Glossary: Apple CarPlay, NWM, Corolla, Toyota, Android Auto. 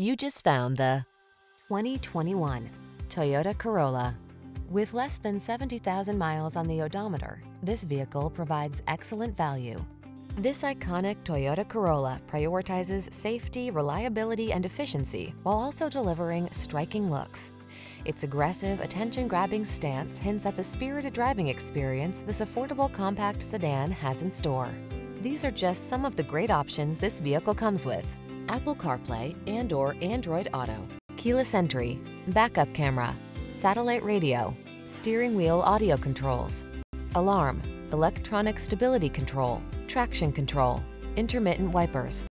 You just found the 2021 Toyota Corolla. With less than 70,000 miles on the odometer, this vehicle provides excellent value. This iconic Toyota Corolla prioritizes safety, reliability, and efficiency while also delivering striking looks. Its aggressive, attention-grabbing stance hints at the spirited driving experience this affordable compact sedan has in store. These are just some of the great options this vehicle comes with: Apple CarPlay and/or Android Auto, keyless entry, backup camera, satellite radio, steering wheel audio controls, alarm, electronic stability control, traction control, intermittent wipers.